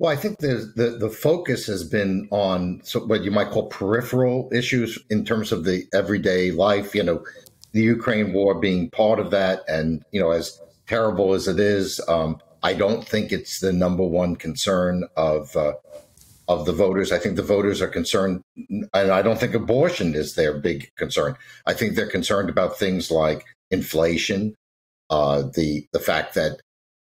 Well, I think the focus has been on what you might call peripheral issues in terms of the everyday life, the Ukraine war being part of that. And, as terrible as it is, I don't think it's the number one concern of the voters. I think the voters are concerned, and I don't think abortion is their big concern. I think they're concerned about things like inflation, the fact that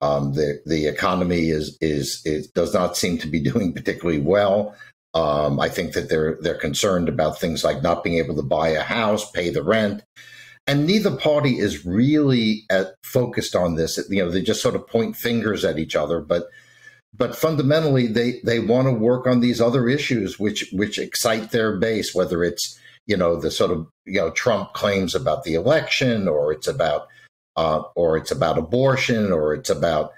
the economy does not seem to be doing particularly well. I think that they're concerned about things like not being able to buy a house, pay the rent, and neither party is really focused on this. They just sort of point fingers at each other, but fundamentally they want to work on these other issues which excite their base, whether it's Trump claims about the election, or it's about abortion, or it's about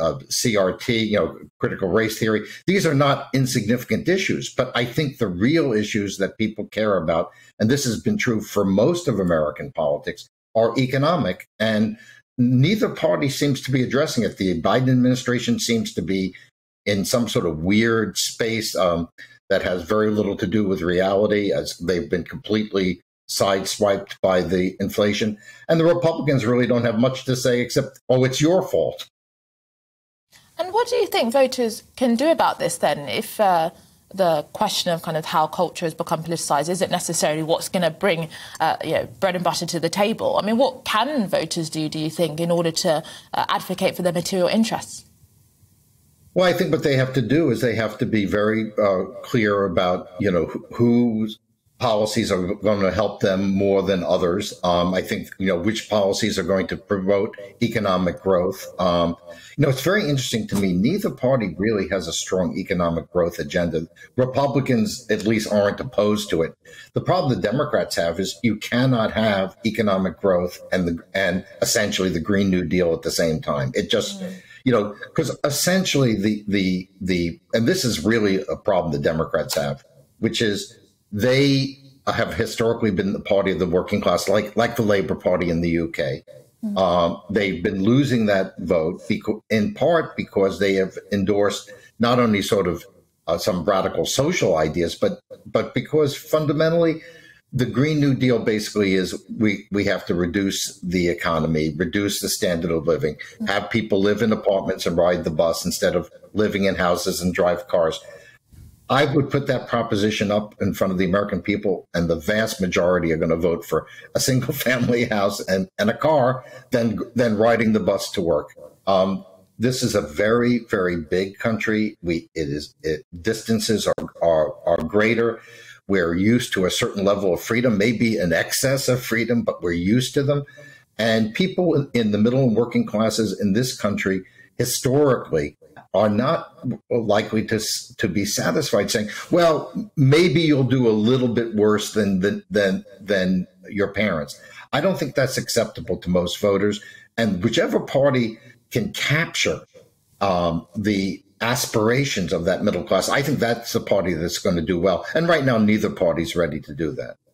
CRT, critical race theory. These are not insignificant issues, but I think the real issues that people care about, and this has been true for most of American politics, are economic. And neither party seems to be addressing it. The Biden administration seems to be in some sort of weird space that has very little to do with reality, as they've been completely sideswiped by the inflation. And the Republicans really don't have much to say except, oh, it's your fault. And what do you think voters can do about this then, if the question of kind of how culture has become politicized isn't necessarily what's going to bring bread and butter to the table? I mean, what can voters do you think, in order to advocate for their material interests? Well, I think what they have to do is they have to be very clear about, who's policies are going to help them more than others. I think, which policies are going to promote economic growth. It's very interesting to me. Neither party really has a strong economic growth agenda. Republicans, at least, aren't opposed to it. The problem the Democrats have is you cannot have economic growth and essentially the Green New Deal at the same time. It just... Mm-hmm. Because essentially and this is really a problem the Democrats have, which is, they have historically been the party of the working class, like the Labour Party in the UK. Mm-hmm. They've been losing that vote in part because they have endorsed not only sort of some radical social ideas, but because fundamentally the Green New Deal basically is we have to reduce the economy, reduce the standard of living, mm-hmm. have people live in apartments and ride the bus instead of living in houses and drive cars. I would put that proposition up in front of the American people, and the vast majority are going to vote for a single-family house and a car than riding the bus to work. This is a very, very big country. Distances are greater. We're used to a certain level of freedom, maybe an excess of freedom, but we're used to them. And people in the middle and working classes in this country historically are not likely to be satisfied saying, well, maybe you'll do a little bit worse than your parents. I don't think that's acceptable to most voters. And whichever party can capture the aspirations of that middle class, I think that's the party that's going to do well. And right now, neither party's ready to do that.